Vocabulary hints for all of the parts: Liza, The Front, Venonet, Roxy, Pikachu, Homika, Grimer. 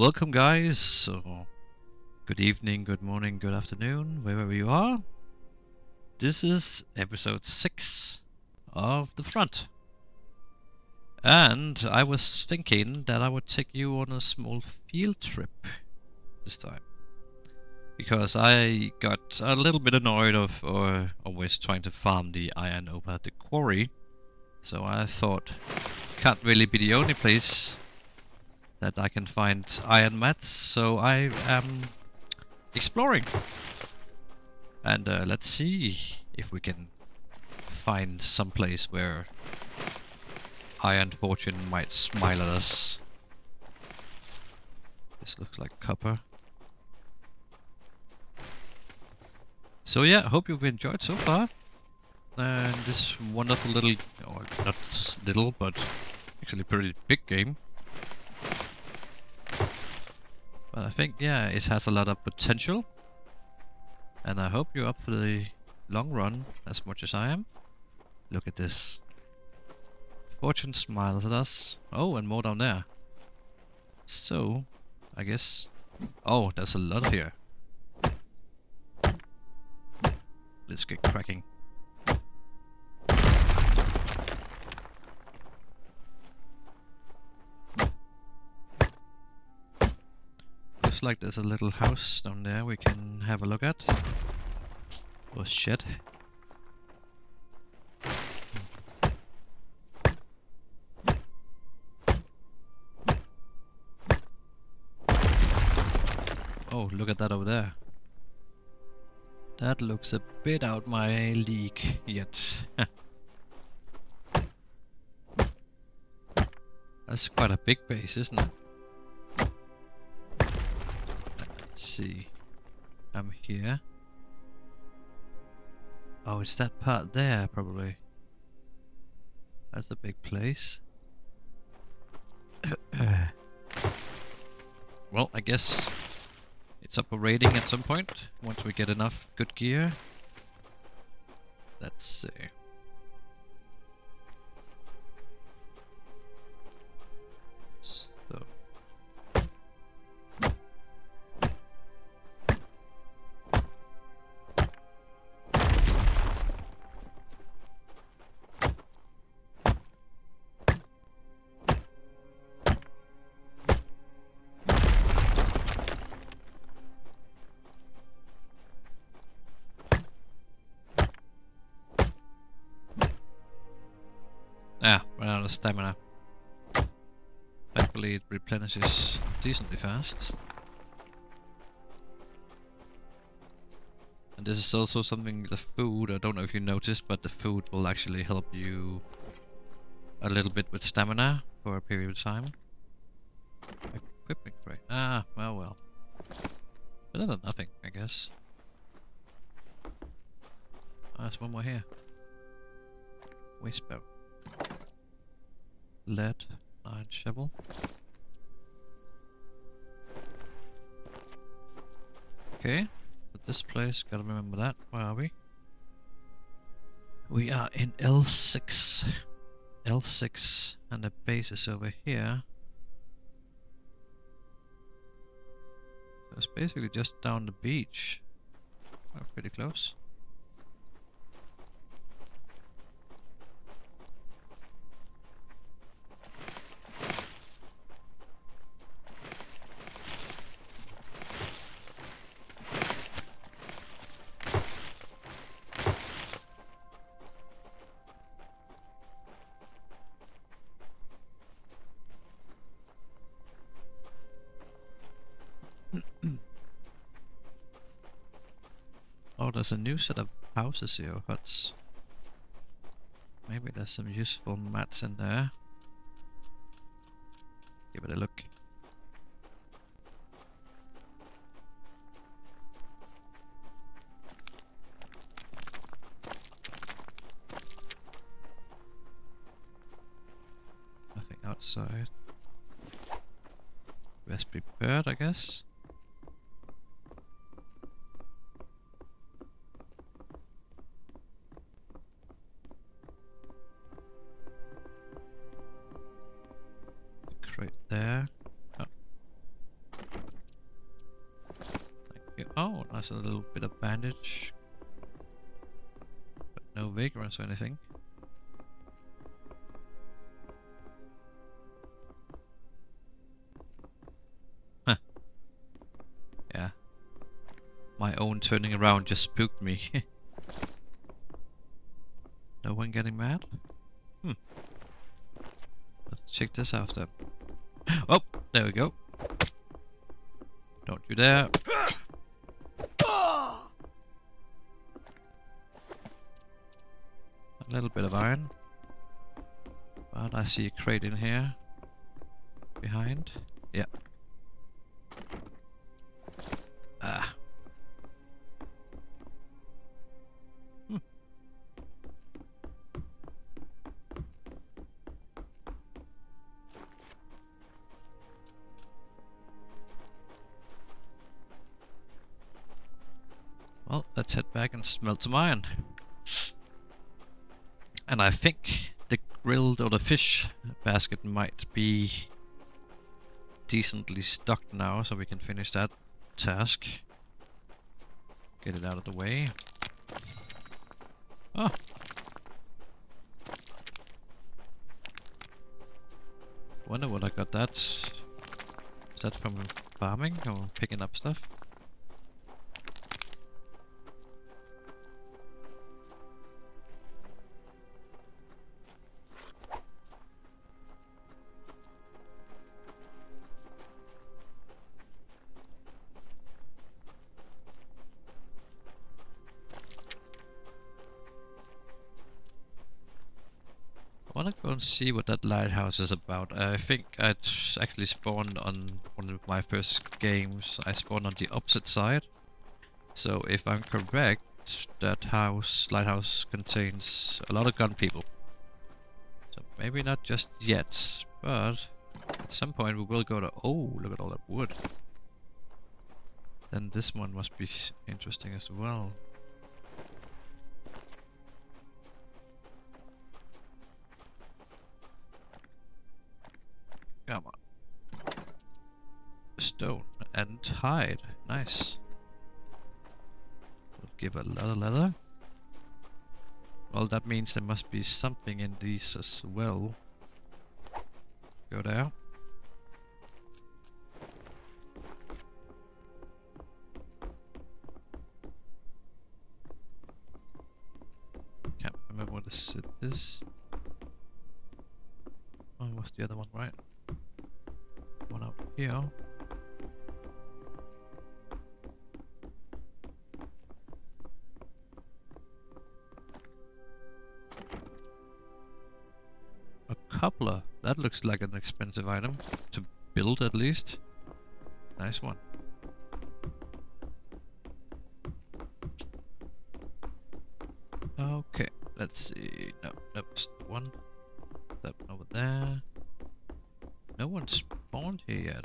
Welcome guys, so good evening, good morning, good afternoon, wherever you are. This is episode 6 of The Front. And I was thinking that I would take you on a small field trip this time. Because I got a little bit annoyed of always trying to farm the iron over at the quarry. So I thought, can't really be the only place that I can find iron mats, so I am exploring. And let's see if we can find some place where iron fortune might smile at us. This looks like copper. So yeah, hope you've enjoyed so far. And this wonderful little, or not little, but actually pretty big game. But I think, yeah, it has a lot of potential. And I hope you're up for the long run as much as I am. Look at this. Fortune smiles at us. Oh, and more down there. So, I guess... Oh, there's a lot here. Let's get cracking. Looks like there's a little house down there we can have a look at. Or shed. Oh, look at that over there. That looks a bit out my league yet. That's quite a big base, isn't it? See, I'm here. Oh, it's that part there, probably. That's a big place. Well, I guess it's up a raiding at some point once we get enough good gear. Let's see. Stamina. Thankfully it replenishes decently fast. And this is also something, the food, I don't know if you noticed, but the food will actually help you a little bit with stamina for a period of time. Equipment crate. Ah, well. Better than nothing, I guess. Ah, there's one more here. Waste belt. Lead, iron shovel. Okay, but this place, gotta remember that. Where are we? We are in L6. L6, and the base is over here. So it's basically just down the beach. Oh, pretty close. There's a new set of houses here, huts. Maybe there's some useful mats in there. Give it a look. Nothing outside. Best prepared, I guess. That's a little bit of bandage. But no vagrants or anything. Huh. Yeah. My own turning around just spooked me. No one getting mad? Hmm. Let's check this out then. Oh! There we go. Don't you dare. A little bit of iron. But I see a crate in here. Behind. Yeah. Ah. Hmm. Well, let's head back and smelt some iron. And I think the grilled or the fish basket might be decently stocked now, so we can finish that task. Get it out of the way. Oh! Wonder what I got that. Is that from farming or picking up stuff? I wanna go and see what that lighthouse is about. I think I actually spawned on one of my first games. I spawned on the opposite side. So if I'm correct, that lighthouse contains a lot of gun people. So maybe not just yet, but at some point we will go to... Oh, look at all that wood. Then this one must be interesting as well. Come on. Stone and hide. Nice. We'll give a lot of leather. Well, that means there must be something in these as well. Go there. Can't remember what this is. Oh, what's the other one, right? One up here. A coupler. That looks like an expensive item to build, at least. Nice one. Okay, let's see. No, nope, one. That one over there. No one spawned here yet.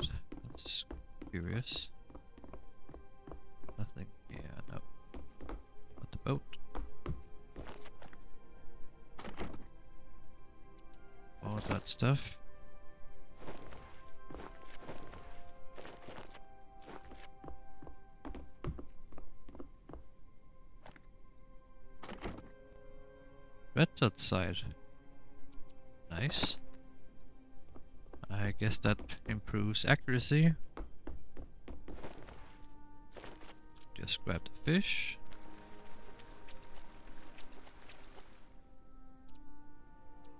That's curious. Nothing here, no. Not the boat. All that stuff. Red dot side. Nice. I guess that improves accuracy. Just grab the fish.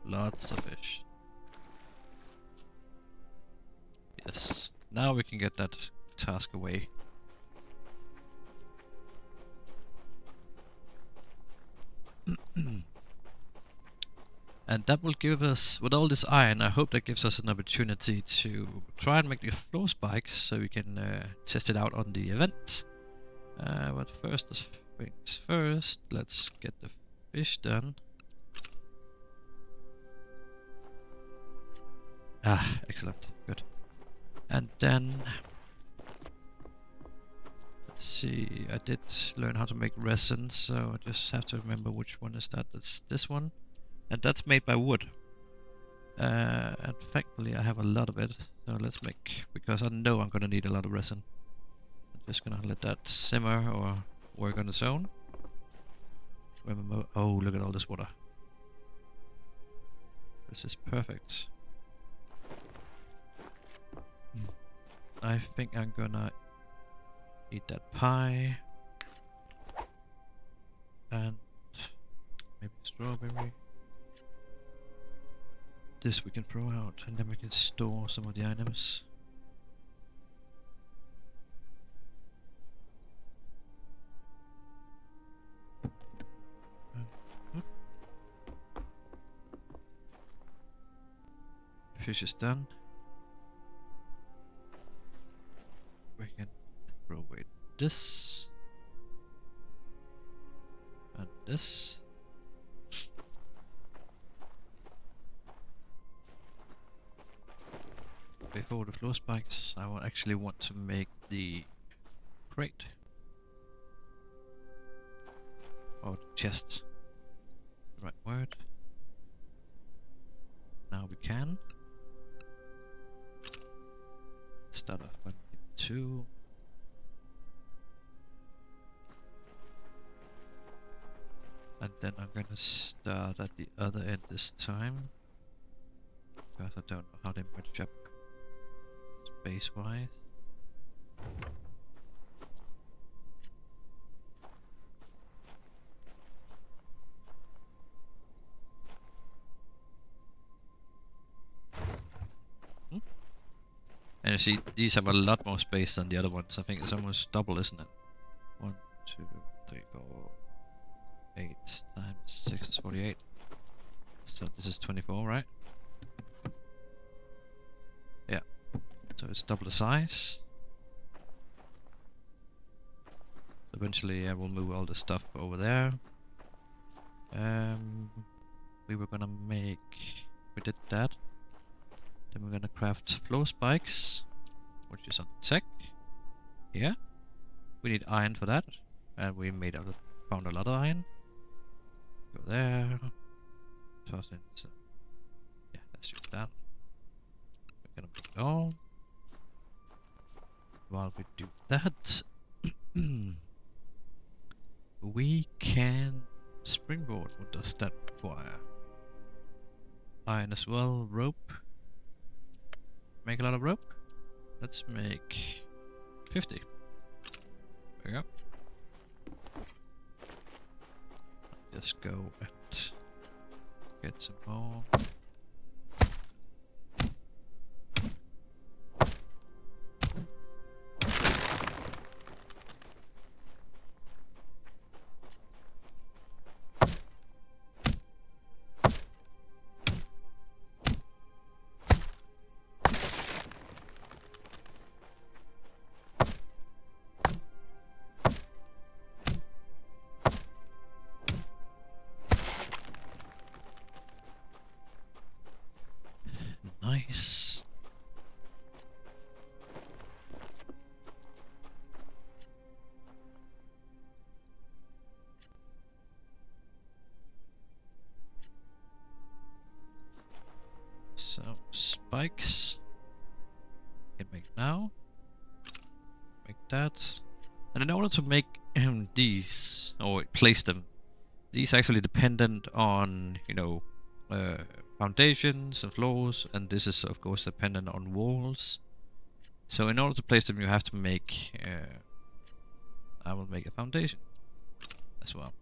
Lots of fish. Yes. Now we can get that task away. And that will give us, with all this iron, I hope that gives us an opportunity to try and make the floor spikes so we can test it out on the event. But first things first, let's get the fish done. Ah, excellent, good. And then, let's see, I did learn how to make resin, so I just have to remember which one is that. That's this one. And that's made by wood. And thankfully I have a lot of it. So let's make, because I know I'm gonna need a lot of resin. Just gonna let that simmer or work on its own. Remember, oh, look at all this water. This is perfect. I think I'm gonna eat that pie. And maybe strawberry. This we can throw out, and then we can store some of the items. Fish is done. We can throw away this and this. Before the floor spikes, I will actually want to make the crate or the chest. The right word. Now we can. Start off with 2. And then I'm gonna start at the other end this time, because I don't know how they match up space wise. And you see, these have a lot more space than the other ones. I think it's almost double, isn't it? 1, 2, 3, 4, 8 times 6 is 48. So this is 24, right? Yeah. So it's double the size. Eventually I will move all the stuff over there. We were gonna make... we did that. Then we're gonna craft floor spikes, which is on tech. Yeah, we need iron for that, and we made out found a lot of iron. Go there. Toss in some. Yeah, let's do that. We're gonna put it all. While we do that, we can springboard. What does that require? Iron as well. Rope. Make a lot of rope. Let's make 50. There we go. Just go and get some more. So spikes can make now. Make that. And in order to make these or place them, these are actually dependent on, you know, foundations and floors, and this is of course dependent on walls. So in order to place them, you have to make. I will make a foundation as well.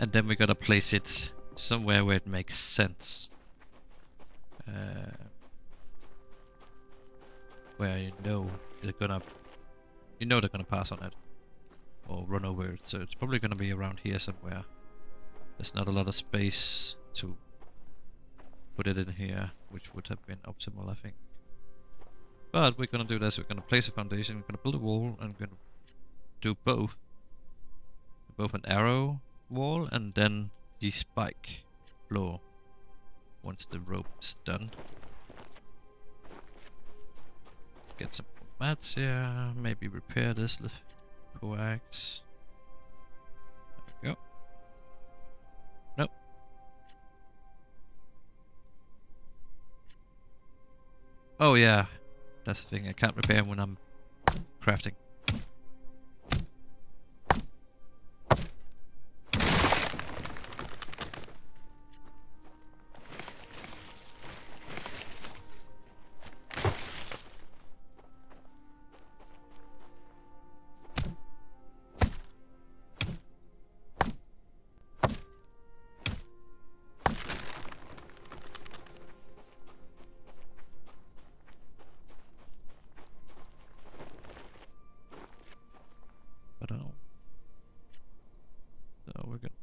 And then we gotta place it somewhere where it makes sense. Where you know they're gonna, pass on it or run over it. So it's probably gonna be around here somewhere. There's not a lot of space to put it in here, which would have been optimal, I think. But we're gonna do this. We're gonna place a foundation. We're gonna build a wall, and we're gonna do both. Both an arrow wall and then the spike floor once the rope is done. Get some mats here, maybe repair this coax. There we go. Nope. Oh yeah, That's the thing, I can't repair when I'm crafting.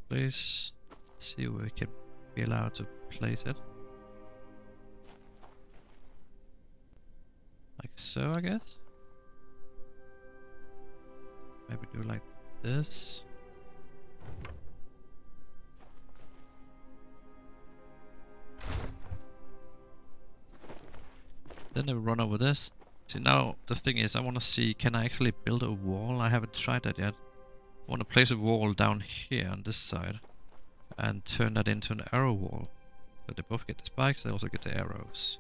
Let's see where we can be allowed to place it. Like so, I guess. Maybe do like this. Then they run over this. See, now the thing is, I want to see, can I actually build a wall? I haven't tried that yet. I want to place a wall down here on this side and turn that into an arrow wall. So they both get the spikes, they also get the arrows.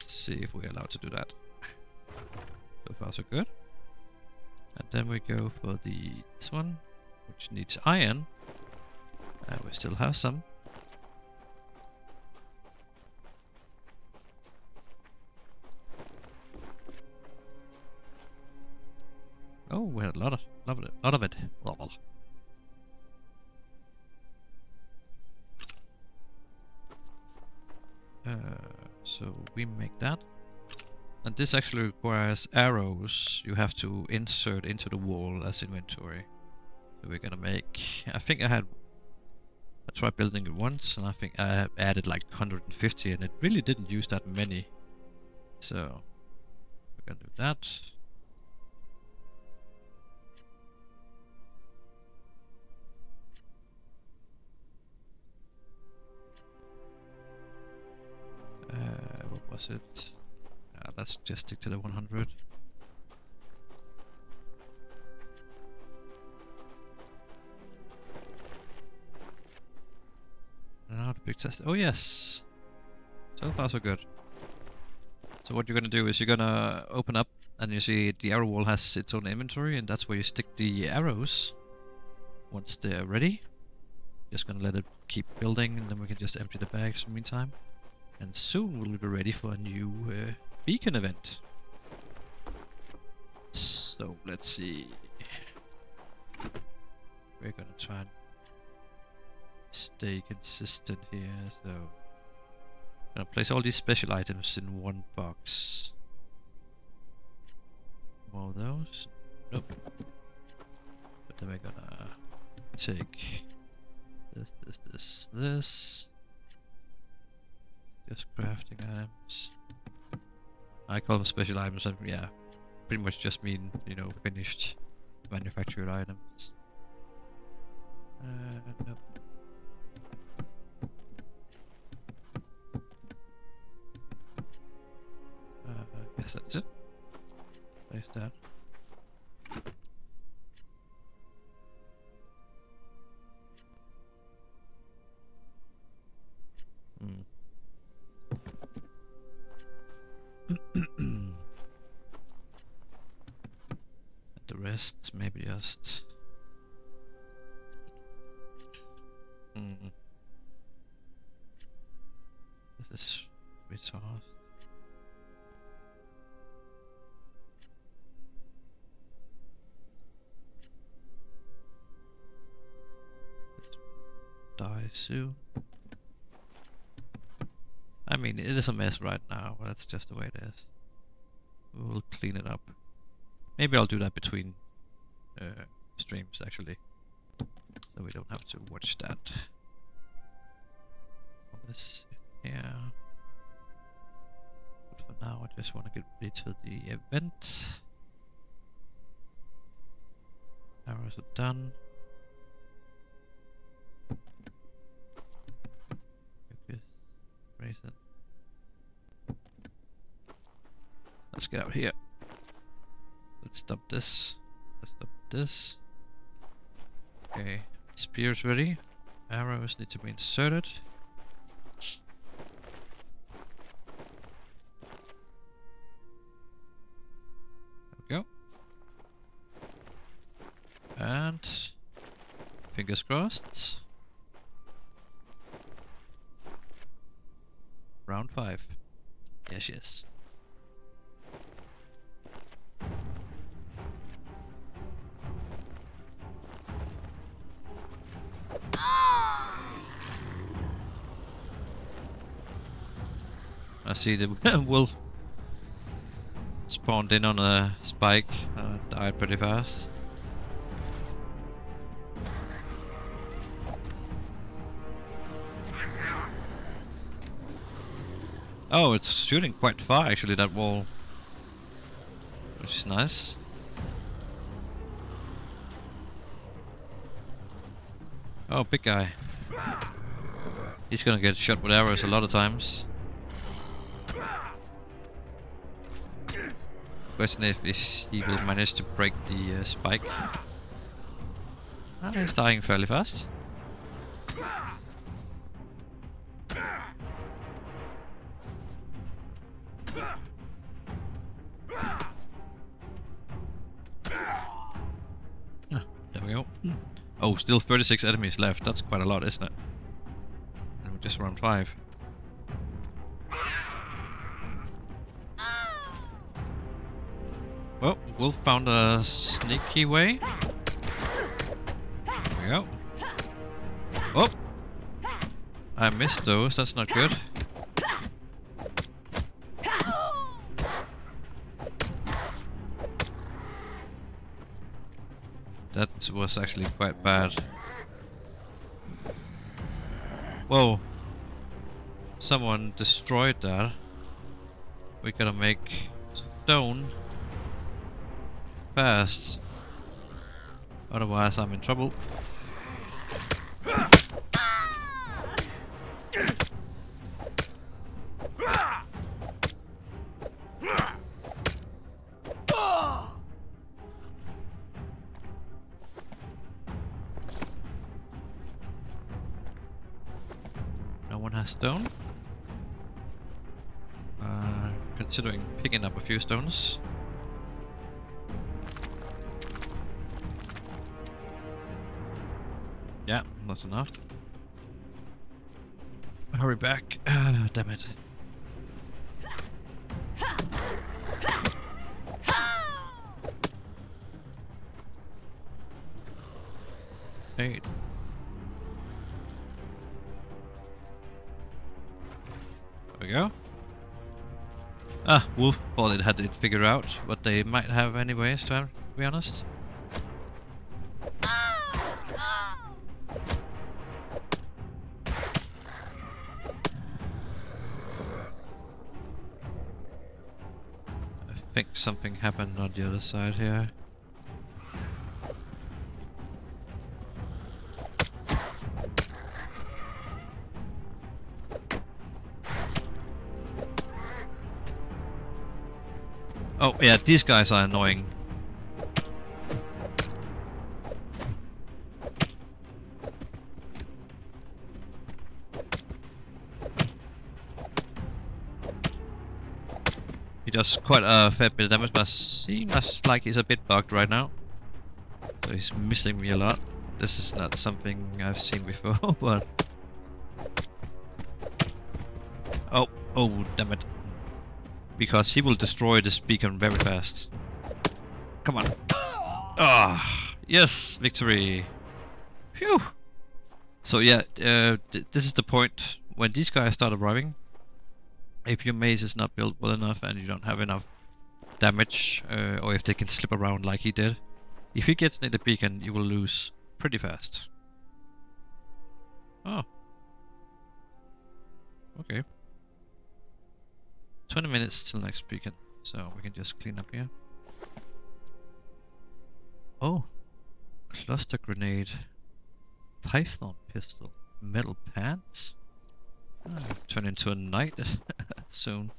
Let's see if we're allowed to do that. So far so good. And then we go for this one, which needs iron. And we still have some. Oh, we had a lot of it. So we make that. And this actually requires arrows you have to insert into the wall as inventory. So we're gonna make... I think I tried building it once and I think I added like 150 and it really didn't use that many. So we're gonna do that. What was it? Let's just stick to the 100. Now the big test. Oh yes! So far so good. So what you're gonna do is you're gonna open up and you see the arrow wall has its own inventory, and that's where you stick the arrows. Once they're ready, just gonna let it keep building, and then we can just empty the bags in the meantime. And soon we'll be ready for a new beacon event. So let's see. We're gonna try and stay consistent here. So I'm gonna place all these special items in one box. More of those. Nope. But then we're gonna take this. Just crafting items. I call them special items, and yeah, pretty much just mean, you know, finished manufactured items. Nope. I guess that's it. Place that. Maybe just this is retard. Die soon. I mean, it is a mess right now, but that's just the way it is. We'll clean it up. Maybe I'll do that between streams actually, so we don't have to watch that. This, yeah. But for now, I just want to get ready to the event. Arrows are done. Okay, raise it. Let's get out here. Let's stop this. Let's stop this. Okay, spear's ready. Arrows need to be inserted. And fingers crossed. Round 5. Yes, yes. I see the wolf spawned in on a spike and died pretty fast. Oh, it's shooting quite far actually, that wall, which is nice. Oh, big guy. He's gonna get shot with arrows a lot of times. Question if he will manage to break the spike. Ah, he's dying fairly fast. Ah, there we go. Oh, still 36 enemies left. That's quite a lot, isn't it? And we're just round 5. Well, wolf found a sneaky way. There we go. Oh! I missed those, that's not good. That was actually quite bad. Whoa. Someone destroyed that. We gotta make stone. Fast, otherwise I'm in trouble. No one has stone. Considering picking up a few stones. Yeah, that's enough. Hurry back. Damn it. Hey. There we go. Ah, wolf thought it had it figured out what they might have anyways, to be honest. I think something happened on the other side here. Oh yeah, these guys are annoying. He does quite a fair bit of damage, but seems like he's a bit bugged right now. So he's missing me a lot. This is not something I've seen before, but... Oh, oh, damn it. Because he will destroy this beacon very fast. Come on. Ah, oh, yes, victory. Phew. So yeah, this is the point when these guys start arriving. If your maze is not built well enough and you don't have enough damage, or if they can slip around like he did, if he gets near the beacon, you will lose pretty fast. Oh. Okay. 20 minutes till next beacon, so we can just clean up here. Oh. Cluster grenade. Python pistol. Metal pants? Turn into a knight soon.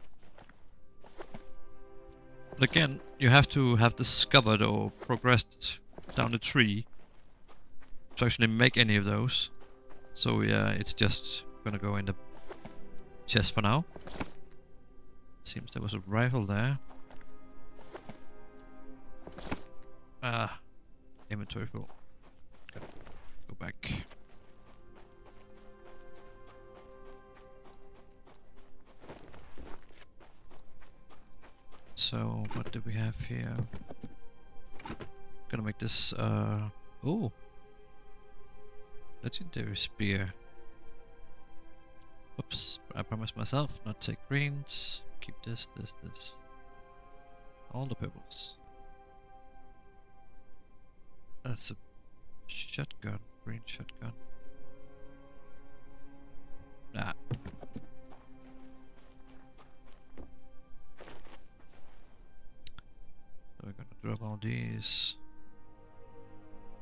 But again, you have to have discovered or progressed down the tree to actually make any of those. So yeah, it's just gonna go in the chest for now. Seems there was a rifle there. Ah, Inventory full. Go back. So what do we have here? Gonna make this oh, legendary spear. Oops, I promised myself not take greens. Keep this, this. All the purples. That's a shotgun, green shotgun. Nah. So we're gonna drop all these.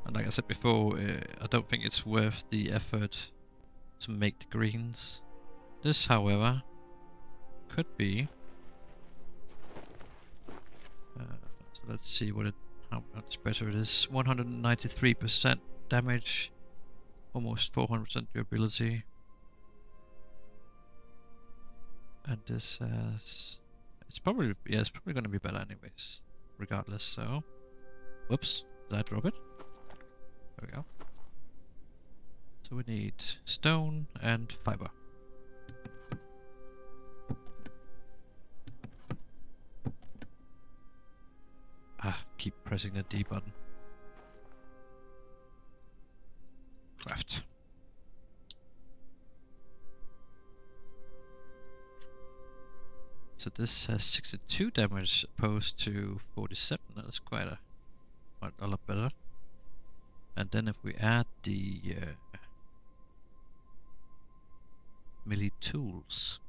And like I said before, I don't think it's worth the effort to make the greens. This, however, could be. So let's see what it, how much better it is. 193% damage, almost 400% durability, and this has—it's probably, yeah, it's probably going to be better anyways, regardless. So, whoops, did I drop it? There we go. So we need stone and fiber. Ah, keep pressing the D button. Craft. So this has 62 damage opposed to 47. That's quite a lot better. And then if we add the melee tools.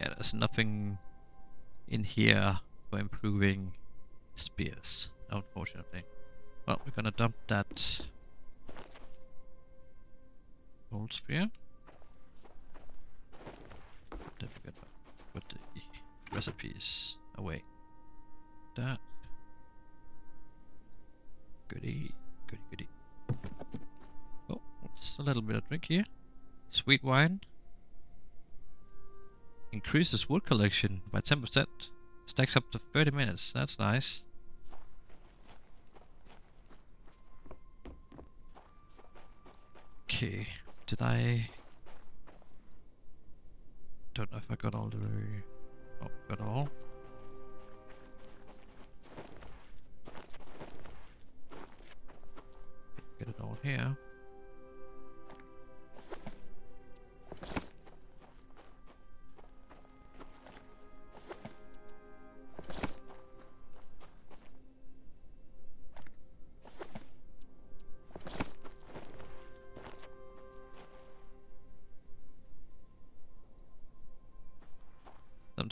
Yeah, there's nothing in here for improving spears, unfortunately. Well, we're gonna dump that old spear. Then we're gonna put the recipes away. That. Goody, goody, goody. Oh, what's a little bit of drink here? Sweet wine. Increases wood collection by 10%. Stacks up to 30 minutes. That's nice. Okay. Did I... don't know if I got all the... oh, got all. Get it all here.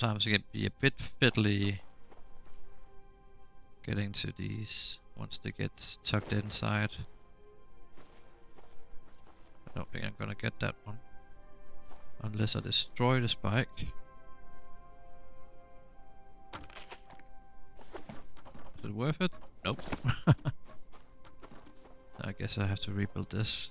Sometimes it can be a bit fiddly getting to these once they get tucked inside. I don't think I'm gonna get that one unless I destroy the spike. Is it worth it? Nope. I guess I have to rebuild this.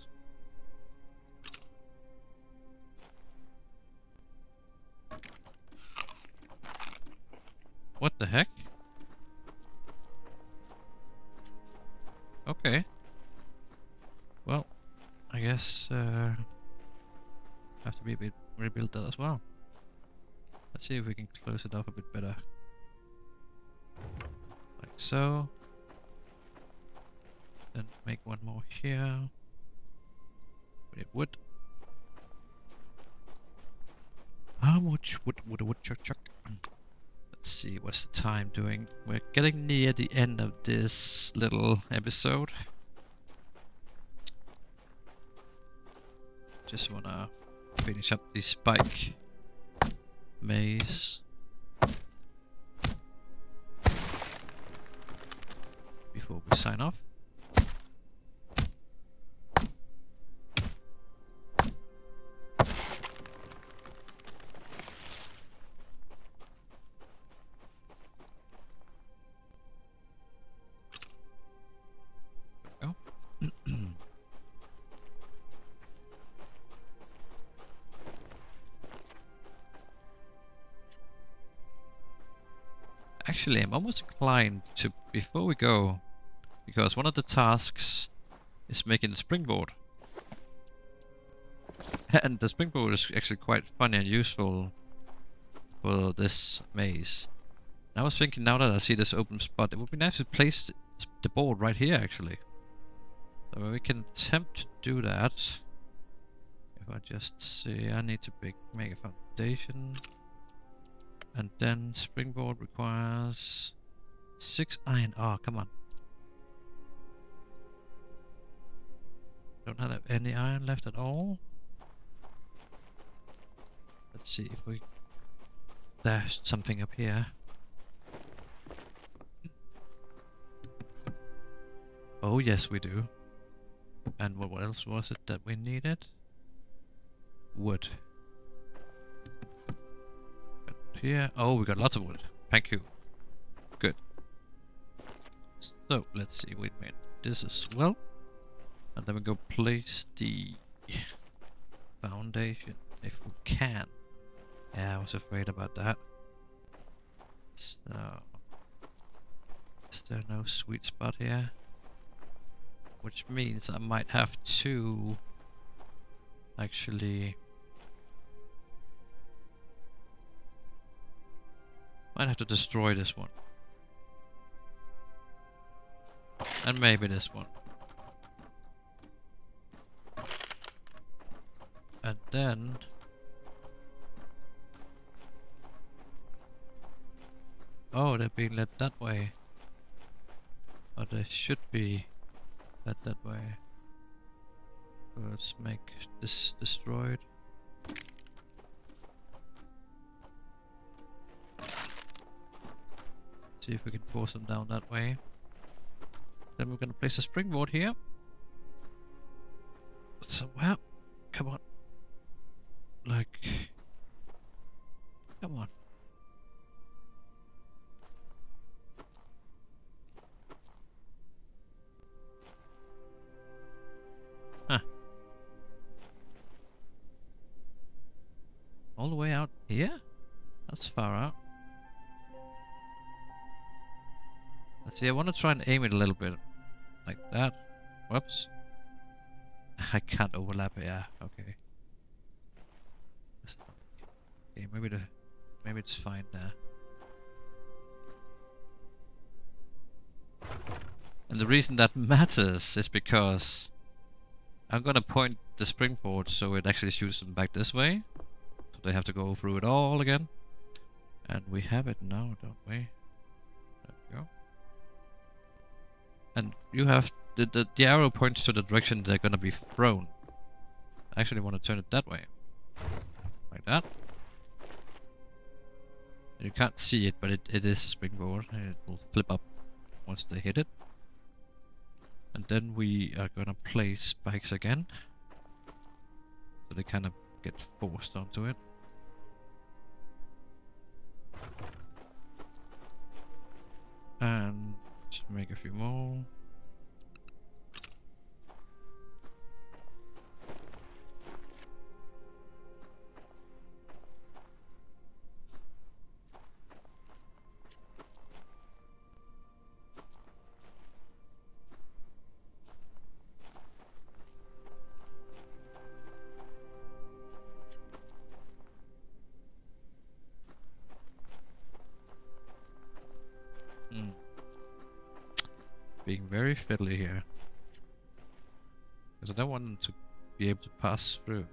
What the heck? Okay. Well, I guess I have to be a bit rebuild that as well. Let's see if we can close it off a bit better. Like so. Then make one more here. We need wood. How much wood would a woodchuck? Let's see, what's the time doing? We're getting near the end of this little episode. Just wanna finish up the spike maze before we sign off. Actually, I'm almost inclined to, before we go, because one of the tasks is making the springboard. And the springboard is actually quite funny and useful for this maze. And I was thinking, now that I see this open spot, it would be nice to place the board right here actually. So we can attempt to do that. If I just see, I need to make a foundation. And then springboard requires 6 iron. Oh, come on. Don't have any iron left at all. Let's see if we... There's something up here. Oh yes, we do. And what else was it that we needed? Wood. Here. Oh, we got lots of wood. Thank you. Good. So let's see. We made this as well, and then we go place the foundation if we can. Yeah, I was afraid about that. So, is there no sweet spot here? Which means I might have to actually. Might have to destroy this one. And maybe this one. And then... Oh, they're being led that way. Or they should be led that way. So let's make this destroyed. See if we can force them down that way. Then we're gonna place a springboard here. Somewhere. Come on. Like. Come on. Huh. All the way out here? That's far out. See, I want to try and aim it a little bit, like that. Whoops. I can't overlap it. Yeah, okay. Okay, maybe it's fine there. And the reason that matters is because I'm gonna point the springboard so it actually shoots them back this way, so they have to go through it all again. And we have it now, don't we? There we go. And you have the arrow points to the direction they're gonna be thrown. I actually want to turn it that way, like that. You can't see it, but it is a springboard. It will flip up once they hit it. And then we are gonna place spikes again, so they kind of get forced onto it. And make a few more. Being very fiddly here, because I don't want them to be able to pass through.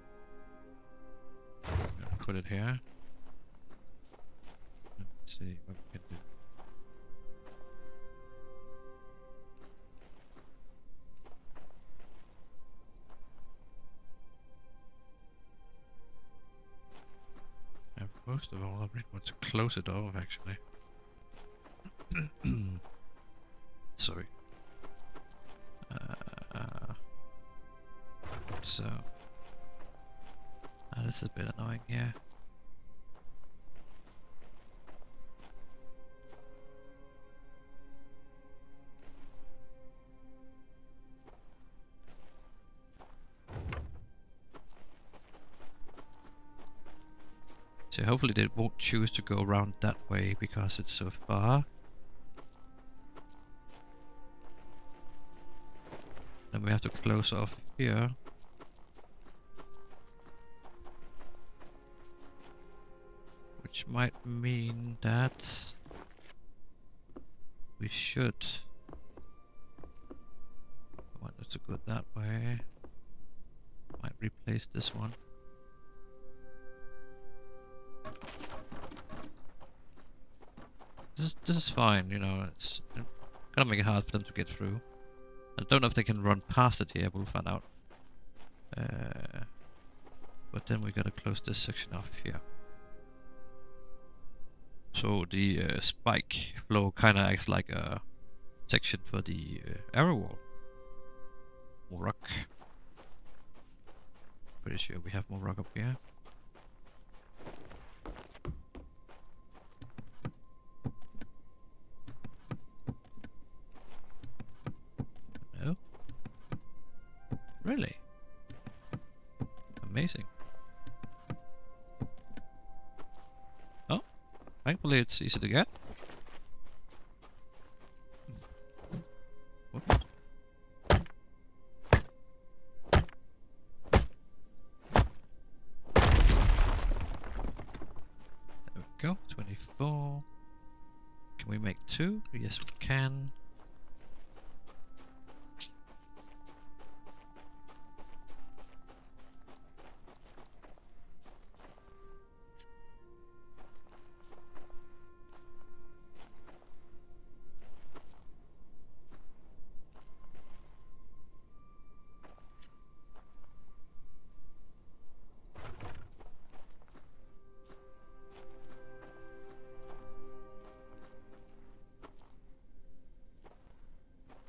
Put it here. Let's see what we can do. And most of all, I really want to close it off actually. Sorry. So this is a bit annoying here. So hopefully they won't choose to go around that way because it's so far. Then we have to close off here. Which might mean that we should... I want it to go that way. Might replace this one. This is fine, you know, it's gonna make it hard for them to get through. I don't know if they can run past it here, but we'll find out. But then we gotta close this section off here. So the spike flow kinda acts like a section for the arrow wall. More rock. Pretty sure we have more rock up here. Really? Amazing. Oh, thankfully it's easy to get. Whoops. There we go, 24. Can we make 2? Yes, we can.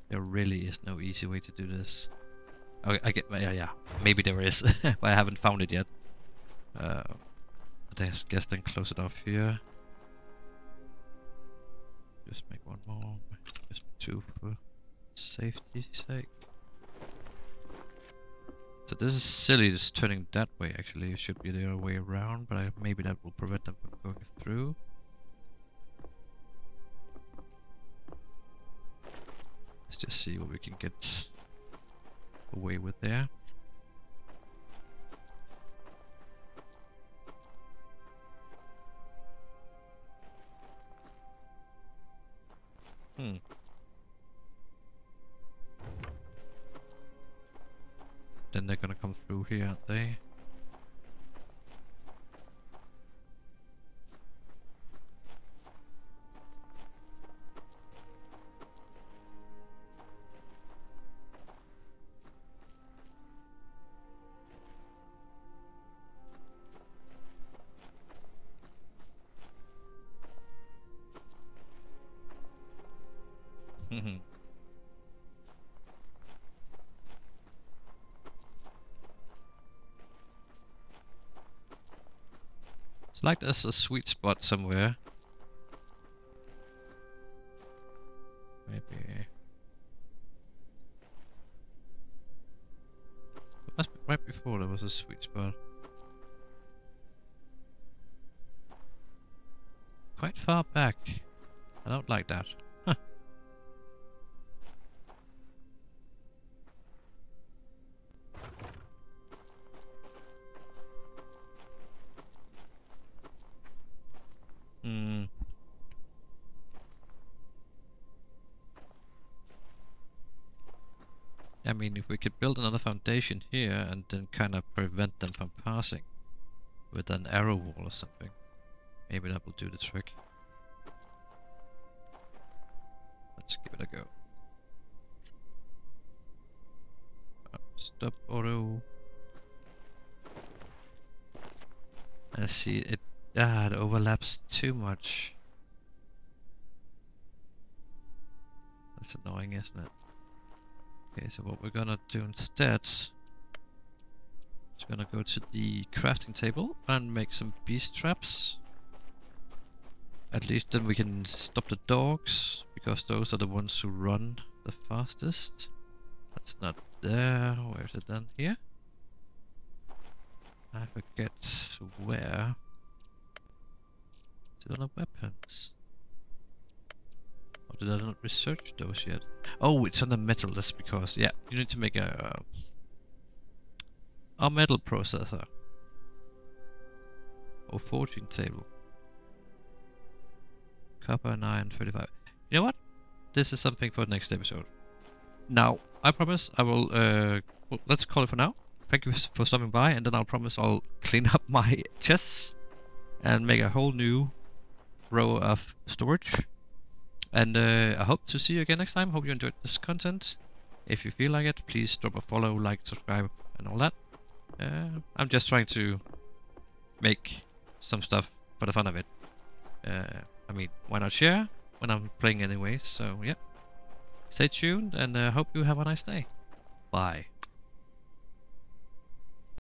There really is no easy way to do this. Okay, I get, yeah, maybe there is, but I haven't found it yet. I guess then close it off here. Just make one more, just 2 for safety's sake. So this is silly, it's turning that way actually, it should be the other way around, but maybe that will prevent them from going through. Let's just see what we can get away with there. Then they're gonna come through here, aren't they? It's like there's a sweet spot somewhere. Maybe. That's right before there was a sweet spot. Quite far back. I don't like that. I mean, if we could build another foundation here and then kind of prevent them from passing with an arrow wall or something, maybe that will do the trick. Let's give it a go. Stop auto. Let's see, it overlaps too much. That's annoying, isn't it? Okay, so what we're gonna do instead is gonna go to the crafting table and make some beast traps. At least then we can stop the dogs, because those are the ones who run the fastest. That's not there. Where is it then? Here? I forget where. Is it on the weapons? Or Did I not research those yet? Oh, it's on the metal, that's because, yeah, you need to make a metal processor. Or fortune table. Copper and iron 35. You know what? This is something for the next episode. Now, I promise I will, well, let's call it for now. Thank you for stopping by, and then I'll promise I'll clean up my chests and make a whole new row of storage. And I hope to see you again next time. Hope you enjoyed this content. If you feel like it, please drop a follow, like, subscribe, and all that. I'm just trying to make some stuff for the fun of it. I mean, why not share when I'm playing anyway? So yeah, stay tuned, and I hope you have a nice day. Bye.